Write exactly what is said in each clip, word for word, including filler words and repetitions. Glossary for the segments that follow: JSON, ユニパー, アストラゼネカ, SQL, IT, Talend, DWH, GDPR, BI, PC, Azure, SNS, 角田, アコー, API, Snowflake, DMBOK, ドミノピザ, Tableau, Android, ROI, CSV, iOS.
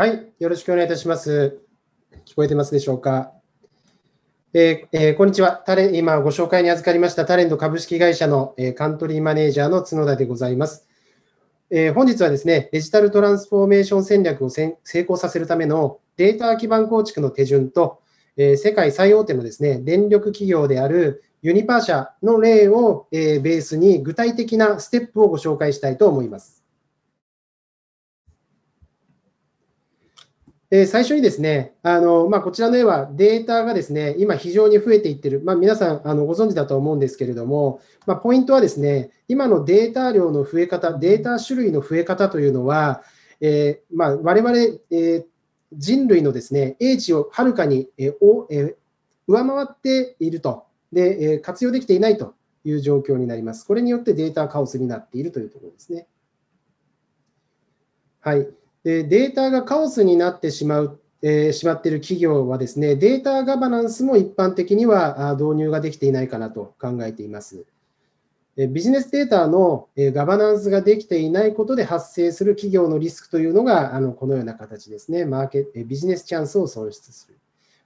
はい、よろしくお願いいたします。聞こえてますでしょうか。えーえー、こんにちは。タレ今ご紹介に預かりましたタレント株式会社の、えー、カントリーマネージャーの角田でございます。えー、本日はですね、デジタルトランスフォーメーション戦略を成功させるためのデータ基盤構築の手順と、えー、世界最大手のですね、電力企業であるユニパー社の例を、えー、ベースに具体的なステップをご紹介したいと思います。えー、最初にですね、あのまあ、こちらの絵はデータがですね、今非常に増えていっている、まあ、皆さんあのご存知だと思うんですけれども、まあ、ポイントはですね、今のデータ量の増え方、データ種類の増え方というのは、えーまあ、我々、えー、人類のですね、英知をはるかに、えーおえー、上回っているとで、えー、活用できていないという状況になります。これによってデータカオスになっているというところですね。はい。でデータがカオスになってしまう、えー、しまっている企業はですね、データガバナンスも一般的には導入ができていないかなと考えています。ビジネスデータのガバナンスができていないことで発生する企業のリスクというのが、あのこのような形ですね。マーケビジネスチャンスを損失する。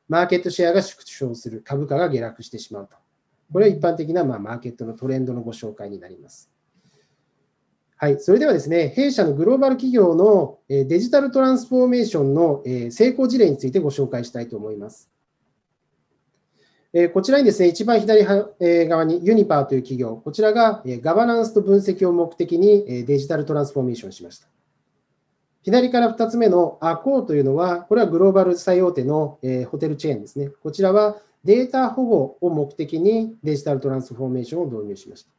マーケットシェアが縮小する。株価が下落してしまうと。これは一般的な、まあ、マーケットのトレンドのご紹介になります。はい、それではですね、弊社のグローバル企業のデジタルトランスフォーメーションの成功事例についてご紹介したいと思います。こちらにですね、一番左側にユニパーという企業、こちらがガバナンスと分析を目的にデジタルトランスフォーメーションしました。左からふたつめのアコーというのは、これはグローバル最大手のホテルチェーンですね。こちらはデータ保護を目的にデジタルトランスフォーメーションを導入しました。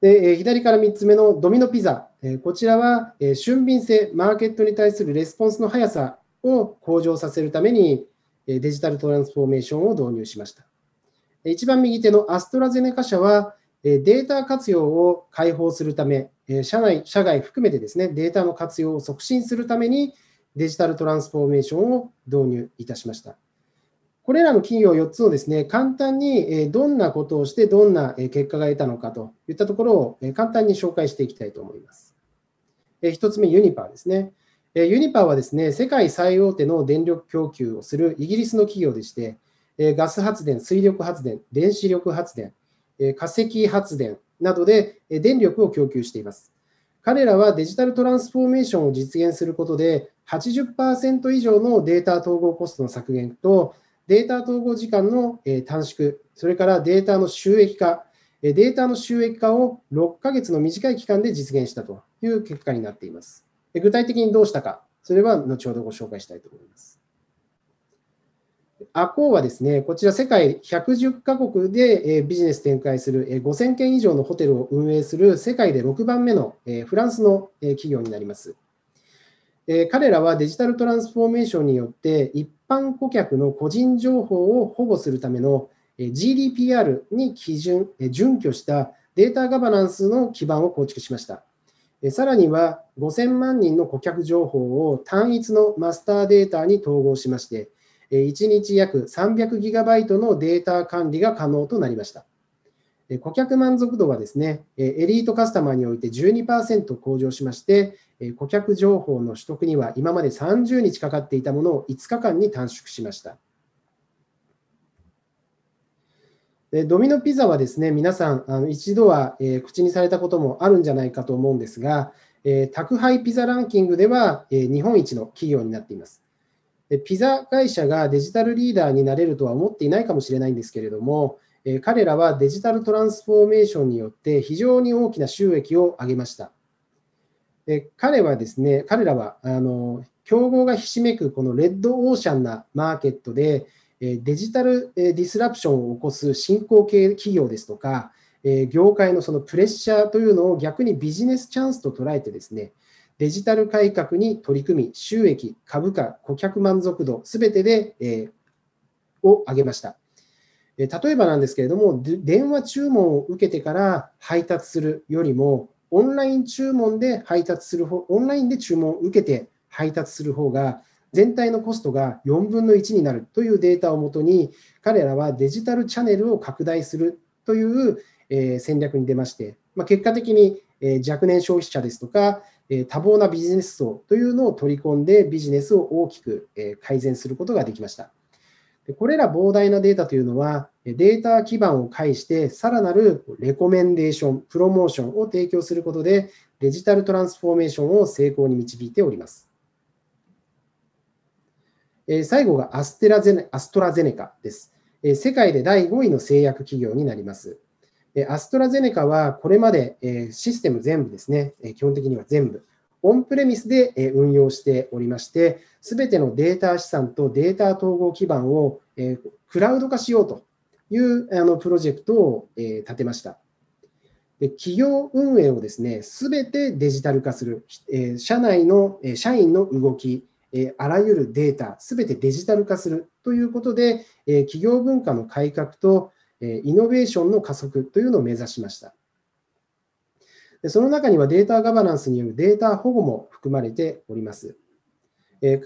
で左からみっつめのドミノピザ、こちらは俊敏性、マーケットに対するレスポンスの速さを向上させるためにデジタルトランスフォーメーションを導入しました。一番右手のアストラゼネカ社はデータ活用を開放するため、社内、社外含めてですね、データの活用を促進するためにデジタルトランスフォーメーションを導入いたしました。これらの企業よっつをですね、簡単にどんなことをしてどんな結果が得たのかといったところを簡単に紹介していきたいと思います。ひとつめ、ユニパーですね。ユニパーはですね、世界最大手の電力供給をするイギリスの企業でして、ガス発電、水力発電、電子力発電、化石発電などで電力を供給しています。彼らはデジタルトランスフォーメーションを実現することで、はちじゅっパーセント 以上のデータ統合コストの削減と、データ統合時間の短縮、それからデータの収益化、データの収益化をろっかげつの短い期間で実現したという結果になっています。具体的にどうしたか、それは後ほどご紹介したいと思います。アコーはですね、こちら世界ひゃくじゅっかこくでビジネス展開するごせんけん以上のホテルを運営する世界でろくばんめのフランスの企業になります。彼らはデジタルトランスフォーメーションによって一般顧客の個人情報を保護するための ジーディーピーアール に基準、準拠したデータガバナンスの基盤を構築しました。さらにはごせんまんにんの顧客情報を単一のマスターデータに統合しまして、いちにち約 さんびゃくギガバイト のデータ管理が可能となりました。顧客満足度はですね、エリートカスタマーにおいて じゅうにパーセント 向上しまして、顧客情報の取得には今までさんじゅうにちかかっていたものをいつかかんに短縮しました。ドミノピザはですね、皆さんあの一度は口にされたこともあるんじゃないかと思うんですが、宅配ピザランキングでは日本一の企業になっています。ピザ会社がデジタルリーダーになれるとは思っていないかもしれないんですけれども、彼らはデジタルトランスフォーメーションによって非常に大きな収益を上げました。彼はですね、彼らはあの競合がひしめくこのレッドオーシャンなマーケットでデジタルディスラプションを起こす新興系企業ですとか、業界のそのプレッシャーというのを逆にビジネスチャンスと捉えてですね、デジタル改革に取り組み、収益、株価、顧客満足度すべてで、えー、を上げました。例えばなんですけれども、電話注文を受けてから配達するよりも、オンライン注文で配達する方、オンラインで注文を受けて配達する方が、全体のコストがよんぶんのいちになるというデータをもとに、彼らはデジタルチャンネルを拡大するという戦略に出まして、結果的に若年消費者ですとか、多忙なビジネス層というのを取り込んでビジネスを大きく改善することができました。これら膨大なデータというのはデータ基盤を介してさらなるレコメンデーション、プロモーションを提供することでデジタルトランスフォーメーションを成功に導いております。最後がアステラゼネ、アストラゼネカです。世界でだいごいの製薬企業になります。アストラゼネカはこれまでシステム全部ですね、基本的には全部、オンプレミスで運用しておりまして、すべてのデータ資産とデータ統合基盤をクラウド化しようというプロジェクトを立てました。企業運営をですね、すべてデジタル化する、社内の社員の動き、あらゆるデータ、すべてデジタル化するということで、企業文化の改革とイノベーションの加速というのを目指しました。その中にはデータガバナンスによるデータ保護も含まれております。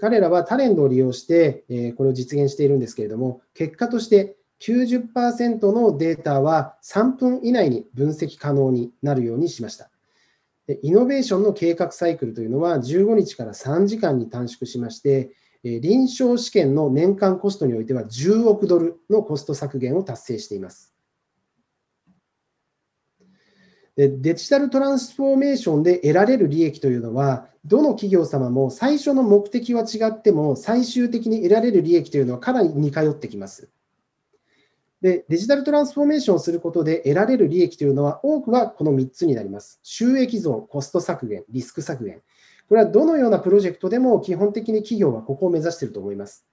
彼らはタレントを利用してこれを実現しているんですけれども、結果として きゅうじゅっパーセント のデータはさんぷん以内に分析可能になるようにしました。イノベーションの計画サイクルというのはじゅうごにちからさんじかんに短縮しまして、臨床試験の年間コストにおいてはじゅうおくドルのコスト削減を達成しています。デジタルトランスフォーメーションで得られる利益というのは、どの企業様も最初の目的は違っても、最終的に得られる利益というのはかなり似通ってきます。で、デジタルトランスフォーメーションをすることで得られる利益というのは、多くはこのみっつになります。収益増、コスト削減、リスク削減。これはどのようなプロジェクトでも基本的に企業はここを目指していると思います。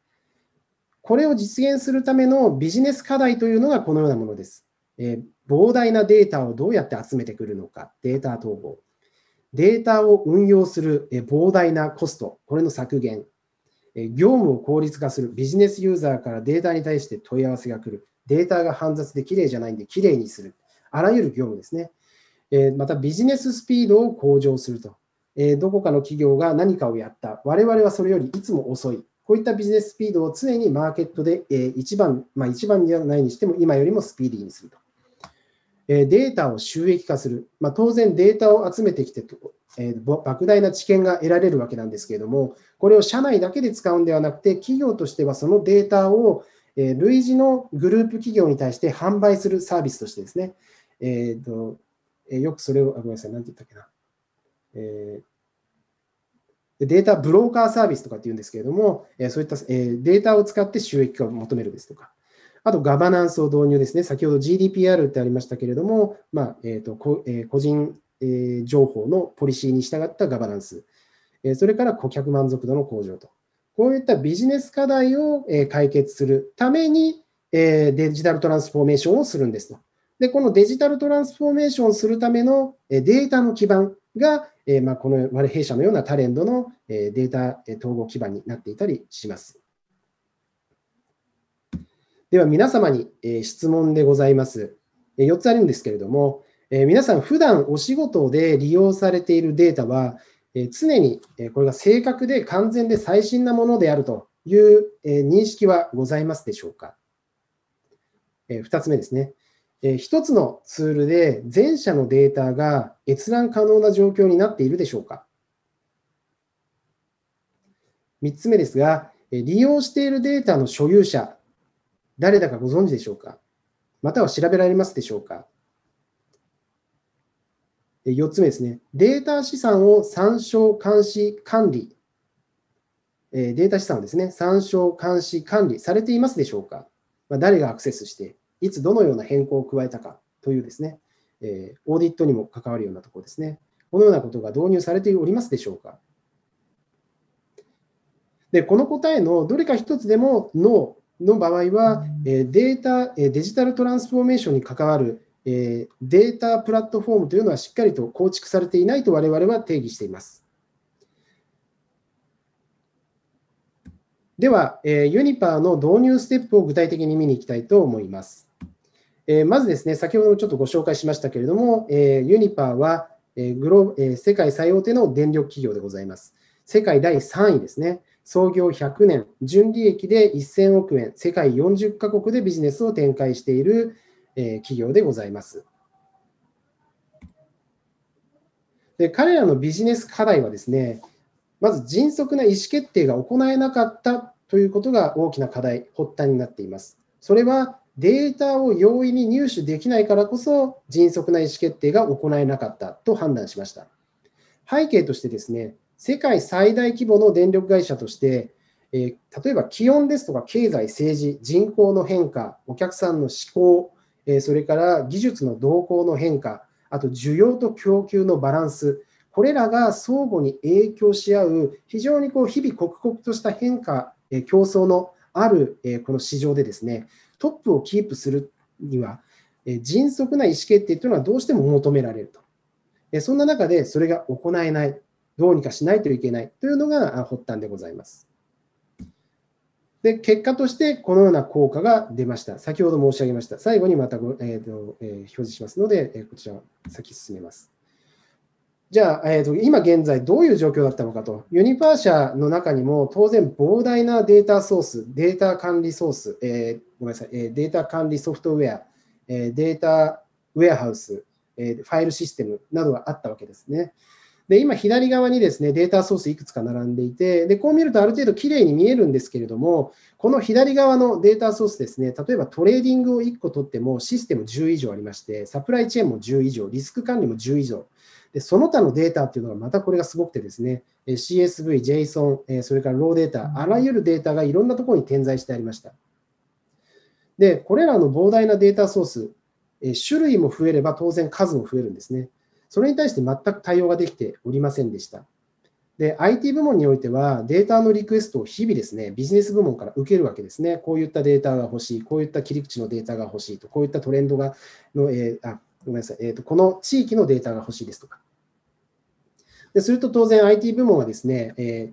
これを実現するためのビジネス課題というのがこのようなものです。えー、膨大なデータをどうやって集めてくるのか、データ統合。データを運用する、えー、膨大なコスト、これの削減。えー、業務を効率化する、ビジネスユーザーからデータに対して問い合わせが来る。データが煩雑できれいじゃないんできれいにする。あらゆる業務ですね。えー、またビジネススピードを向上すると。えー、どこかの企業が何かをやった。我々はそれよりいつも遅い。こういったビジネススピードを常にマーケットで、えー、一番、まあ一番じゃないにしても今よりもスピーディーにすると。えー、データを収益化する。まあ、当然データを集めてきて、えー、莫大な知見が得られるわけなんですけれども、これを社内だけで使うんではなくて、企業としてはそのデータを類似のグループ企業に対して販売するサービスとしてですね、えーと、よくそれを、あ、ごめんなさい、なんて言ったっけな、えー、データブローカーサービスとかっていうんですけれども、そういったデータを使って収益化を求めるですとか、あとガバナンスを導入ですね、先ほど ジーディーピーアール ってありましたけれども、まあえーとこえー、個人情報のポリシーに従ったガバナンス、それから顧客満足度の向上と。こういったビジネス課題を解決するためにデジタルトランスフォーメーションをするんですと。で、このデジタルトランスフォーメーションをするためのデータの基盤が、まあ、この我弊社のようなタレントのデータ統合基盤になっていたりします。では皆様に質問でございます。よっつあるんですけれども、皆さん普段お仕事で利用されているデータは、常にこれが正確で完全で最新なものであるという認識はございますでしょうか。ふたつめですね。ひとつのツールで全社のデータが閲覧可能な状況になっているでしょうか。みっつめですが、利用しているデータの所有者、誰だかご存知でしょうか。または調べられますでしょうか。よっつめですね。データ資産を参照監視管理。データ資産をですね、参照監視管理されていますでしょうか。誰がアクセスして、いつどのような変更を加えたかというですね、オーディットにも関わるようなところですね。このようなことが導入されておりますでしょうか。で、この答えのどれかひとつでも ノー の場合は、データ、デジタルトランスフォーメーションに関わるデータプラットフォームというのはしっかりと構築されていないと我々は定義しています。では、ユニパーの導入ステップを具体的に見に行きたいと思います。まずですね、先ほどもちょっとご紹介しましたけれども、ユニパーはグロー世界最大手の電力企業でございます。世界だいさんいですね。創業ひゃくねん、純利益でせんおくえん、世界よんじゅっかこくでビジネスを展開している企業でございます。で彼らのビジネス課題はですね、まず迅速な意思決定が行えなかったということが大きな課題、発端になっています。それはデータを容易に入手できないからこそ迅速な意思決定が行えなかったと判断しました。背景としてですね、世界最大規模の電力会社として、えー、例えば気温ですとか経済、政治、人口の変化、お客さんの思考、えー、それから技術の動向の変化、あと需要と供給のバランス、これらが相互に影響し合う、非常にこう日々刻々とした変化、えー、競争のある、えー、この市場でですね、トップをキープするには、えー、迅速な意思決定というのはどうしても求められると。えー、そんな中でそれが行えない、どうにかしないといけないというのが発端でございます。で、結果としてこのような効果が出ました。先ほど申し上げました。最後にまたご、えーとえー、表示しますので、えー、こちらを先進めます。じゃあ、えーと、今現在どういう状況だったのかと。ユニパー社の中にも当然膨大なデータソース、データ管理ソース、えー、ごめんなさい、データ管理ソフトウェア、データウェアハウス、ファイルシステムなどがあったわけですね。で、今左側にですね、データソースいくつか並んでいて、で、こう見るとある程度きれいに見えるんですけれども、この左側のデータソースですね、例えばトレーディングをいっこ取ってもシステムじゅう以上ありまして、サプライチェーンもじゅう以上、リスク管理もじゅう以上。で、その他のデータっていうのがまたこれがすごくてですね、シーエスブイ、ジェイソン、それからローデータ、あらゆるデータがいろんなところに点在してありました。で、これらの膨大なデータソース、種類も増えれば当然数も増えるんですね。それに対して全く対応ができておりませんでした。で、アイティー 部門においては、データのリクエストを日々ですね、ビジネス部門から受けるわけですね。こういったデータが欲しい、こういった切り口のデータが欲しいと、こういったトレンドがの、えー、あ、ごめんなさい、えーと、この地域のデータが欲しいですとか。ですると当然 アイティー 部門はですね、え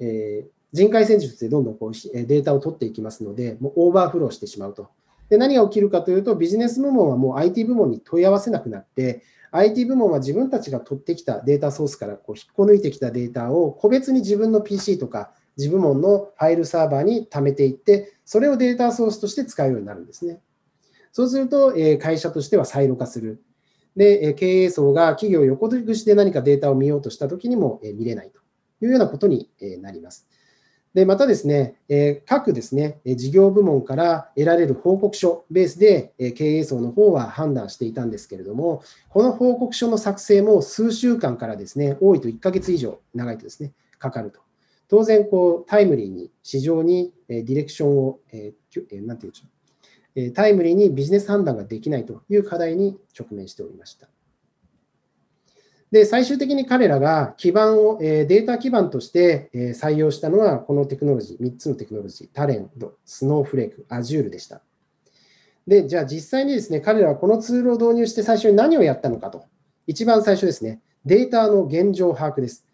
ーえー、人海戦術でどんどんこうデータを取っていきますので、もうオーバーフローしてしまうと。で、何が起きるかというと、ビジネス部門はもう アイティー 部門に問い合わせなくなって、アイティー 部門は自分たちが取ってきたデータソースからこう引っこ抜いてきたデータを個別に自分の ピーシー とか自部門のファイルサーバーに貯めていって、それをデータソースとして使うようになるんですね。そうすると、えー、会社としてはサイロ化する。で、えー、経営層が企業横串で何かデータを見ようとしたときにも、えー、見れないというようなことに、えー、なります。で、またですね、えー、各ですね、事業部門から得られる報告書ベースで、えー、経営層の方は判断していたんですけれども、この報告書の作成も数週間からですね、多いといっかげつ以上、長いとですね、かかると。当然、こう、タイムリーに、市場にディレクションを、えー、なんていうんでしょう、えー、タイムリーにビジネス判断ができないという課題に直面しておりました。で、最終的に彼らが基盤を、データ基盤として採用したのは、このテクノロジー、みっつのテクノロジー、タレント、スノーフレーク、アジュールでした。で、じゃあ実際にですね、彼らはこのツールを導入して最初に何をやったのかと。一番最初ですね、データの現状把握です。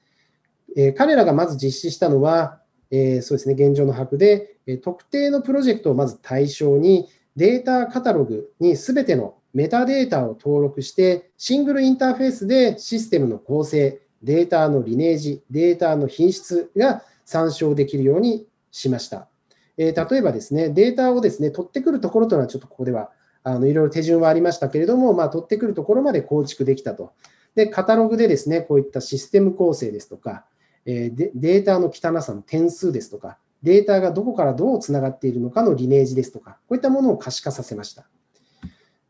彼らがまず実施したのは、そうですね、現状の把握で、特定のプロジェクトをまず対象に、データカタログにすべてのメタデータを登録して、シングルインターフェースでシステムの構成、データのリネージ、データの品質が参照できるようにしました。えー、例えばですね、データをですね、取ってくるところというのは、ちょっとここではあのいろいろ手順はありましたけれども、まあ、取ってくるところまで構築できたと。で、カタログでですね、こういったシステム構成ですとか、えー、でデータの汚さの点数ですとか、データがどこからどうつながっているのかのリネージですとか、こういったものを可視化させました。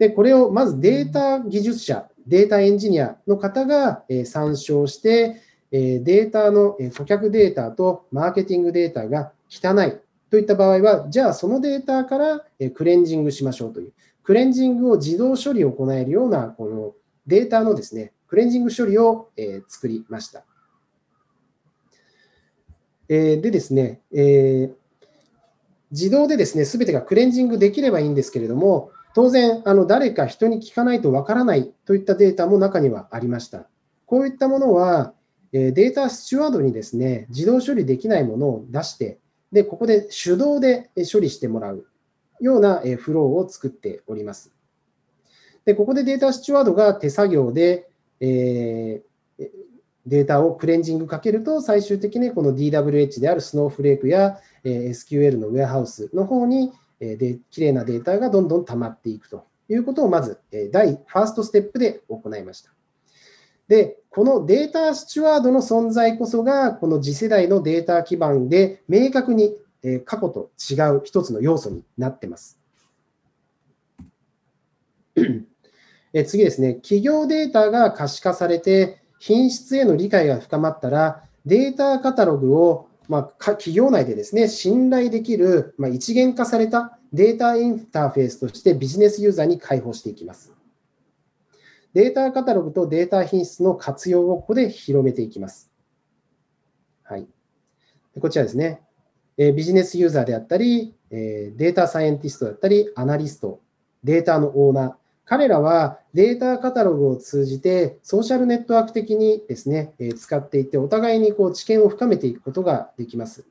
で、これをまずデータ技術者、データエンジニアの方が参照して、データの顧客データとマーケティングデータが汚いといった場合は、じゃあそのデータからクレンジングしましょうという、クレンジングを自動処理を行えるような、このデータのですね、クレンジング処理を作りました。でですね、自動でですね、すべてがクレンジングできればいいんですけれども、当然、あの誰か人に聞かないとわからないといったデータも中にはありました。こういったものは、データスチュワードにですね、自動処理できないものを出して、で、ここで手動で処理してもらうようなフローを作っております。で、ここでデータスチュワードが手作業で、えー、データをクレンジングかけると、最終的にこの ディーダブリューエイチ であるスノーフレークや エスキューエル のウェアハウスの方に、できれいなデータがどんどん溜まっていくということをまず、第ファーストステップで行いました。で、このデータスチュワードの存在こそが、この次世代のデータ基盤で明確に過去と違う一つの要素になっています。次ですね、企業データが可視化されて、品質への理解が深まったら、データカタログを、まあ、企業内でですね、信頼できる、まあ、一元化されたデータインターフェースとしてビジネスユーザーに開放していきます。データカタログとデータ品質の活用をここで広めていきます。はい、こちらですね、ビジネスユーザーであったり、データサイエンティストだったり、アナリスト、データのオーナー、彼らはデータカタログを通じてソーシャルネットワーク的にですね、使っていって、お互いにこう知見を深めていくことができます。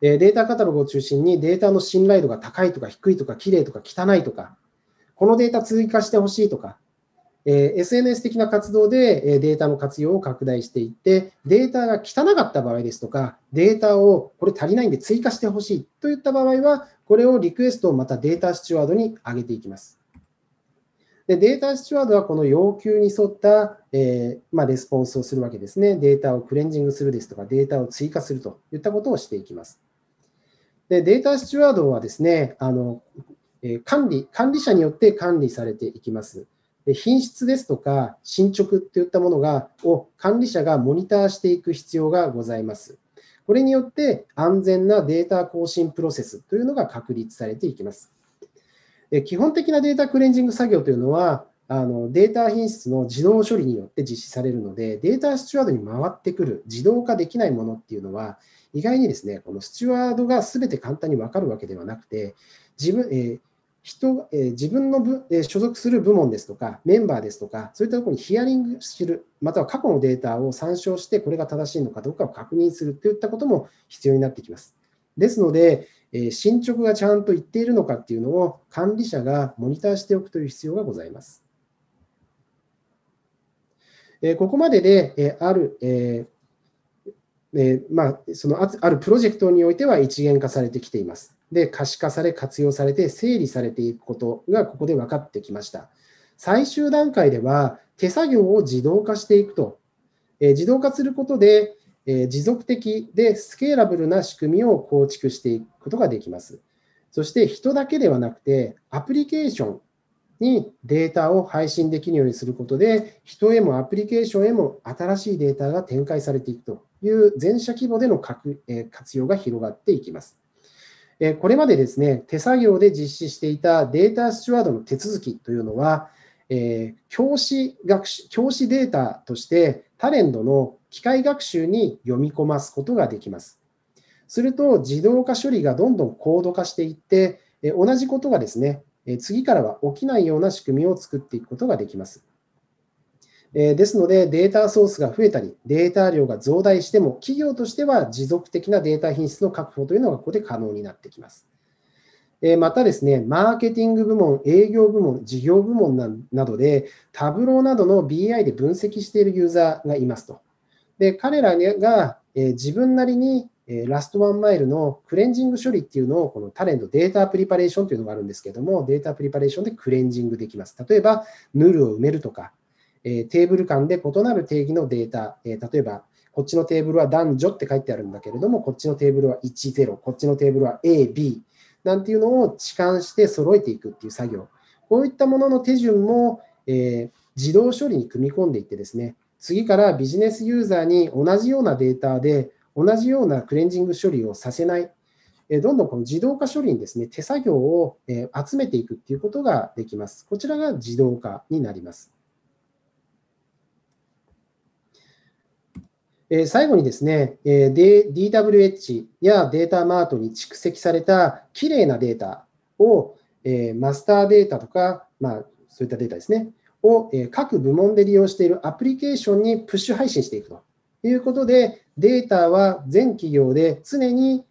データカタログを中心にデータの信頼度が高いとか低いとかきれいとか汚いとか、このデータ追加してほしいとか、えー、エスエヌエス 的な活動でデータの活用を拡大していって、データが汚かった場合ですとか、データをこれ足りないんで追加してほしいといった場合は、これをリクエストをまたデータスチュワードに上げていきます。で、データスチュワードはこの要求に沿った、えーまあ、レスポンスをするわけですね。データをクレンジングするですとか、データを追加するといったことをしていきます。で、データスチュワードはですね、あの管理、管理者によって管理されていきます。品質ですとか進捗といったものがを管理者がモニターしていく必要がございます。これによって安全なデータ更新プロセスというのが確立されていきます。基本的なデータクレンジング作業というのはあのデータ品質の自動処理によって実施されるので、データスチュワードに回ってくる自動化できないものっていうのは意外にですね、このスチュワードが全て簡単に分かるわけではなくて、自分、えー人えー、自分の部、えー、所属する部門ですとか、メンバーですとか、そういったところにヒアリングする、または過去のデータを参照して、これが正しいのかどうかを確認するといったことも必要になってきます。ですので、えー、進捗がちゃんといっているのかっていうのを管理者がモニターしておくという必要がございます。えー、ここまでで、えー、ある、えーえーまあ、そのあるプロジェクトにおいては一元化されてきています。で、可視化され、活用されて、整理されていくことがここで分かってきました。最終段階では、手作業を自動化していくと、えー、自動化することで、えー、持続的でスケーラブルな仕組みを構築していくことができます。そして、人だけではなくて、アプリケーションにデータを配信できるようにすることで、人へもアプリケーションへも新しいデータが展開されていくという、全社規模での活用が広がっていきます。これまでですね、手作業で実施していたデータスチュワードの手続きというのは、えー、教師学習、教師データとしてタレントの機械学習に読み込ますことができます。すると、自動化処理がどんどん高度化していって、同じことがですね、次からは起きないような仕組みを作っていくことができます。ですので、データソースが増えたり、データ量が増大しても、企業としては持続的なデータ品質の確保というのがここで可能になってきます。またですね、マーケティング部門、営業部門、事業部門などで、タブローなどの ビーアイ で分析しているユーザーがいますと。で、彼らが自分なりにラストワンマイルのクレンジング処理っていうのを、このタレントデータプリパレーションというのがあるんですけれども、データプリパレーションでクレンジングできます。例えば、ヌルを埋めるとか、テーブル間で異なる定義のデータ、例えばこっちのテーブルは男女って書いてあるんだけれども、こっちのテーブルはいち、ゼロ、こっちのテーブルは A、B なんていうのを置換して揃えていくっていう作業、こういったものの手順も、えー、自動処理に組み込んでいってですね、次からビジネスユーザーに同じようなデータで同じようなクレンジング処理をさせない、どんどんこの自動化処理にですね、手作業を集めていくっていうことができます。こちらが自動化になります。最後にですね、ディーダブリューエイチ やデータマートに蓄積されたきれいなデータを、マスターデータとか、まあ、そういったデータですね、を各部門で利用しているアプリケーションにプッシュ配信していくということで、データは全企業で常に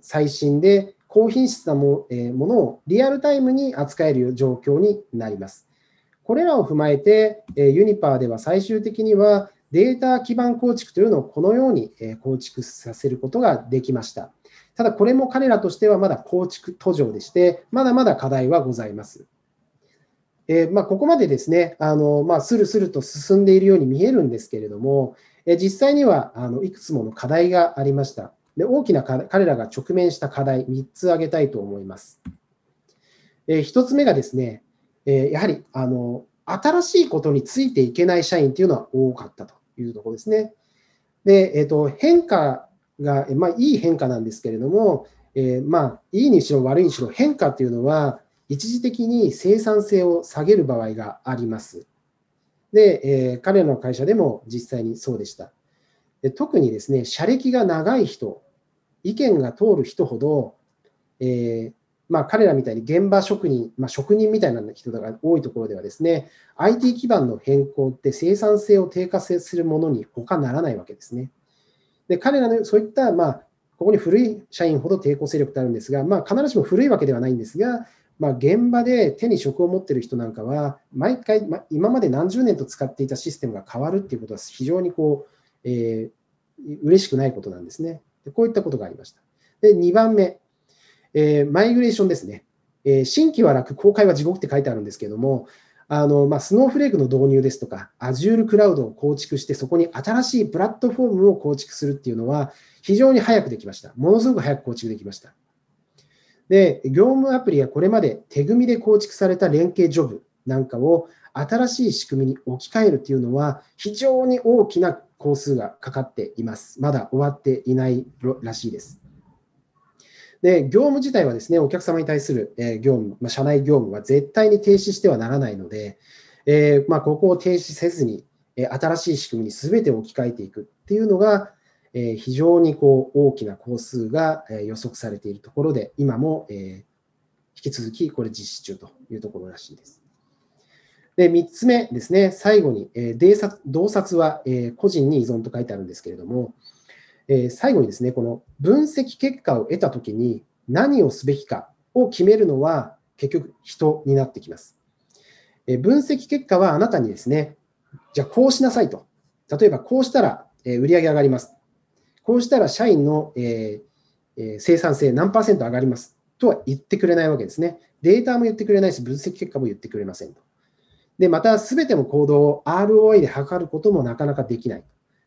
最新で高品質なものをリアルタイムに扱える状況になります。これらを踏まえて、ユニパーでは最終的には、データ基盤構築というのをこのように構築させることができました。ただ、これも彼らとしてはまだ構築途上でして、まだまだ課題はございます。えーまあ、ここまでですね、あのまあ、スルスルと進んでいるように見えるんですけれども、えー、実際にはあのいくつもの課題がありました。で、大きな彼らが直面した課題、みっつ挙げたいと思います。えー、ひとつめがですね、えー、やはりあの新しいことについていけない社員というのは多かったというところですね。で、えー、と変化が、まあ、いい変化なんですけれども、えーまあ、いいにしろ悪いにしろ変化というのは、一時的に生産性を下げる場合があります。で、えー、彼らの会社でも実際にそうでした。で、特にですね、社歴が長い人、意見が通る人ほど、えーまあ、彼らみたいに現場職人、まあ、職人みたいな人が多いところではですね、アイティー 基盤の変更って生産性を低下するものに他ならないわけですね。で、彼らのそういった、まあ、ここに古い社員ほど抵抗勢力とあるんですが、まあ、必ずしも古いわけではないんですが、まあ、現場で手に職を持っている人なんかは、毎回、まあ、今まで何十年と使っていたシステムが変わるということは非常にこう、えー、嬉しくないことなんですね。で、こういったことがありました。で、にばんめ、えー、マイグレーションですね、えー。新規は楽、公開は地獄って書いてあるんですけれども、あのまあ、スノーフレークの導入ですとか、Azure クラウドを構築して、そこに新しいプラットフォームを構築するっていうのは、非常に早くできました。ものすごく早く構築できました。で、業務アプリやこれまで手組みで構築された連携ジョブなんかを新しい仕組みに置き換えるというのは非常に大きな工数がかかっています。まだ終わっていないらしいです。で、業務自体はですね、お客様に対する業務、まあ、社内業務は絶対に停止してはならないので、えーまあ、ここを停止せずに新しい仕組みに全て置き換えていくっていうのがえー、非常にこう大きな工数が、えー、予測されているところで、今も、えー、引き続きこれ実施中というところらしいです。で、みっつめですね、最後に、えー、洞察は、えー、個人に依存と書いてあるんですけれども、えー、最後にですね、この分析結果を得たときに何をすべきかを決めるのは結局人になってきます。えー、分析結果はあなたにですね、じゃあこうしなさいと。例えばこうしたら、えー、売り上げ上がります。こうしたら社員の、えー、生産性何パーセント上がりますとは言ってくれないわけですね。データも言ってくれないし、分析結果も言ってくれませんと。で、またすべての行動を アールオーアイ で測ることもなかなかできない。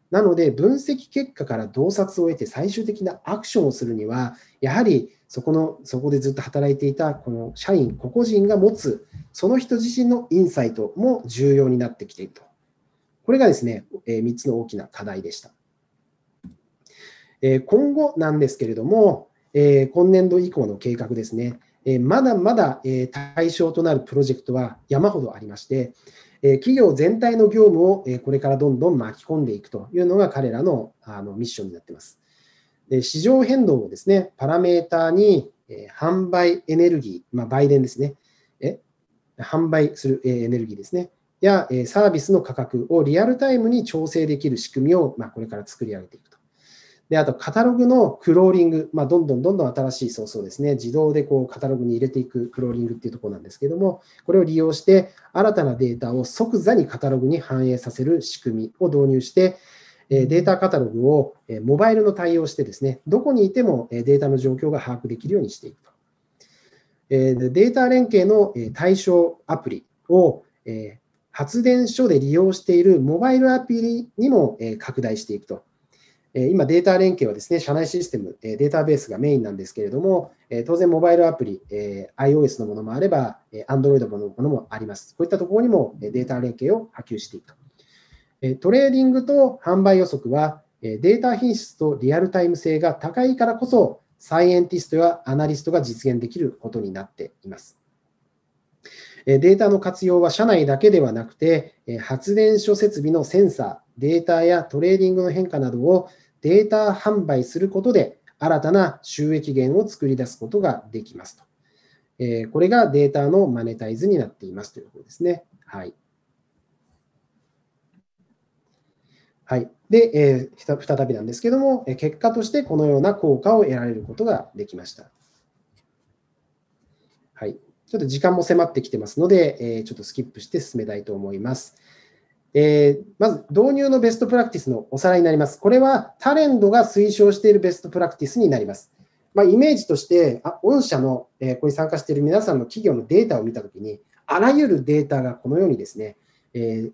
なので、分析結果から洞察を得て最終的なアクションをするには、やはりそこの、そこでずっと働いていたこの社員個々人が持つ、その人自身のインサイトも重要になってきていると。これがですね、みっつの大きな課題でした。今後なんですけれども、今年度以降の計画ですね、まだまだ対象となるプロジェクトは山ほどありまして、企業全体の業務をこれからどんどん巻き込んでいくというのが彼らのミッションになっています。市場変動をですね、パラメーターに販売エネルギー、まあ、売電ですね、え販売するエネルギーですね、やサービスの価格をリアルタイムに調整できる仕組みを、まあ、これから作り上げていくと。で、あと、カタログのクローリング、まあ、どんどんどんどん新しいソースをですね、自動でこうカタログに入れていくクローリングっていうところなんですけども、これを利用して、新たなデータを即座にカタログに反映させる仕組みを導入して、データカタログをモバイルの対応してですね、どこにいてもデータの状況が把握できるようにしていくと。データ連携の対象アプリを発電所で利用しているモバイルアプリにも拡大していくと。今、データ連携はですね、社内システム、データベースがメインなんですけれども、当然、モバイルアプリ、iOS のものもあれば、Android のものもあります。こういったところにもデータ連携を波及していくと。トレーディングと販売予測は、データ品質とリアルタイム性が高いからこそ、サイエンティストやアナリストが実現できることになっています。データの活用は社内だけではなくて、発電所設備のセンサー、データやトレーディングの変化などをデータ販売することで新たな収益源を作り出すことができますと。えー、これがデータのマネタイズになっていますということですね。はい。はい。で、えー、再びなんですけども、結果としてこのような効果を得られることができました。はい。ちょっと時間も迫ってきてますので、えー、ちょっとスキップして進めたいと思います。えー、まず導入のベストプラクティスのおさらいになります。これはタレンドが推奨しているベストプラクティスになります。まあ、イメージとして、あ、御社の、えー、ここに参加している皆さんの企業のデータを見たときに、あらゆるデータがこのようにですね、えー、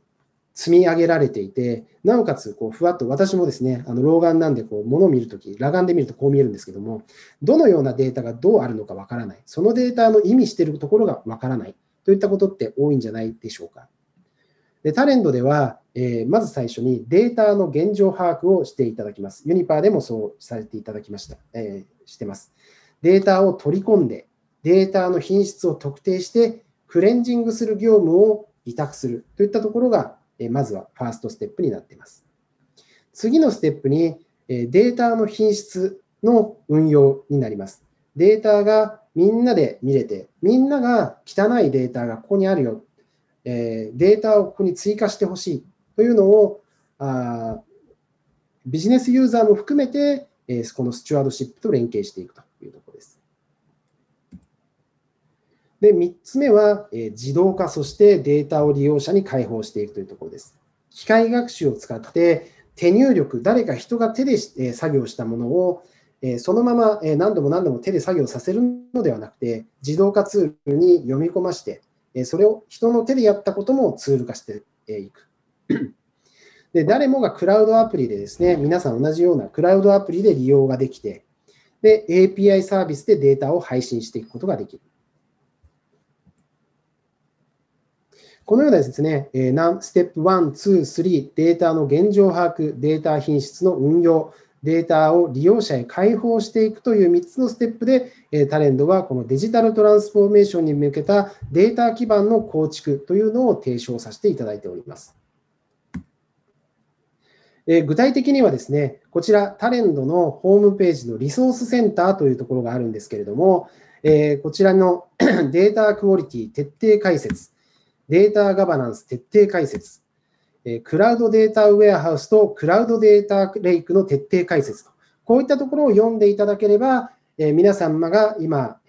積み上げられていて、なおかつこうふわっと、私もですね、あの老眼なんでこう物を見るとき、裸眼で見るとこう見えるんですけども、どのようなデータがどうあるのかわからない、そのデータの意味しているところがわからないといったことって多いんじゃないでしょうか。でタレントでは、えー、まず最初にデータの現状把握をしていただきます。ユニパーでもそうされていただきました、えー、してます。データを取り込んで、データの品質を特定して、クレンジングする業務を委託するといったところが、えー、まずはファーストステップになっています。次のステップに、えー、データの品質の運用になります。データがみんなで見れて、みんなが汚いデータがここにあるよ。えー、データをここに追加してほしいというのをあビジネスユーザーも含めて、えー、このスチュワードシップと連携していくというところです。でみっつめは、えー、自動化、そしてデータを利用者に開放していくというところです。機械学習を使って手入力、誰か人が手で、えー、作業したものを、えー、そのまま、えー、何度も何度も手で作業させるのではなくて、自動化ツールに読み込まして、それを人の手でやったこともツール化していく。で誰もがクラウドアプリでですね、皆さん同じようなクラウドアプリで利用ができて、で エーピーアイ サービスでデータを配信していくことができる。このようなですね、ステップいち、に、さん、データの現状把握、データ品質の運用、データを利用者へ開放していくというみっつのステップで、タレントはこのデジタルトランスフォーメーションに向けたデータ基盤の構築というのを提唱させていただいております。具体的にはですね、こちらタレントのホームページのリソースセンターというところがあるんですけれども、こちらのデータクオリティ徹底解説、データガバナンス徹底解説、クラウドデータウェアハウスとクラウドデータレイクの徹底解説と、こういったところを読んでいただければ、皆様が今、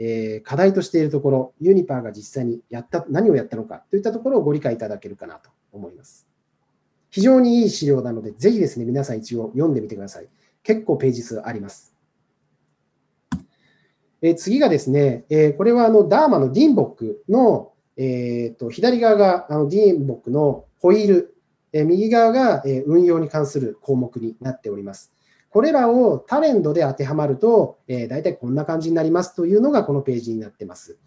課題としているところ、ユニパーが実際にやった何をやったのかといったところをご理解いただけるかなと思います。非常にいい資料なので、ぜひですね、皆さん一応読んでみてください。結構ページ数あります。次がですね、これはあのダーマのディンボックの、えっと左側があのディンボックのホイール。右側が運用に関する項目になっております。これらをタレントで当てはまると、大体こんな感じになりますというのがこのページになっています。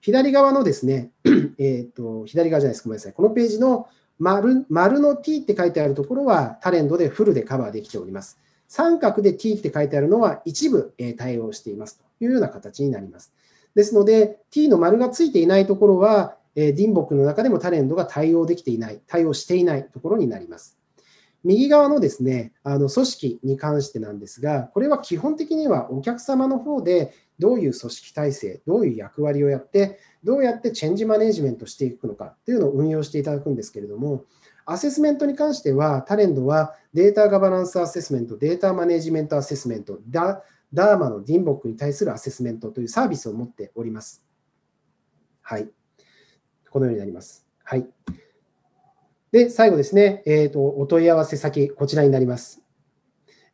左側のですね、えっと、左側じゃないです、ごめんなさい。このページの丸、丸の T って書いてあるところはタレントでフルでカバーできております。三角で T って書いてあるのは一部対応していますというような形になります。ですので、T の丸がついていないところは、ディンボックの中でもタレントが対応できていない、対応していないところになります。右側のですね、あの組織に関してなんですが、これは基本的にはお客様の方でどういう組織体制、どういう役割をやって、どうやってチェンジマネジメントしていくのかというのを運用していただくんですけれども、アセスメントに関しては、タレントはデータガバナンスアセスメント、データマネジメントアセスメント、ダーマのディンボックに対するアセスメントというサービスを持っております。はい。このようになります。はい。で、最後ですね、えーと、お問い合わせ先、こちらになります。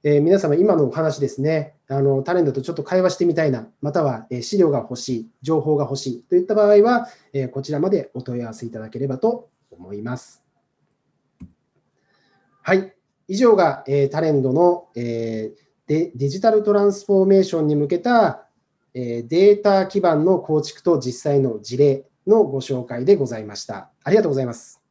えー、皆様、今のお話ですね、あの、タレントとちょっと会話してみたいな、または資料が欲しい、情報が欲しいといった場合は、えー、こちらまでお問い合わせいただければと思います。はい。以上が、えー、タレントの、えー、デ、デジタルトランスフォーメーションに向けた、えー、データ基盤の構築と実際の事例のご紹介でございました。ありがとうございます。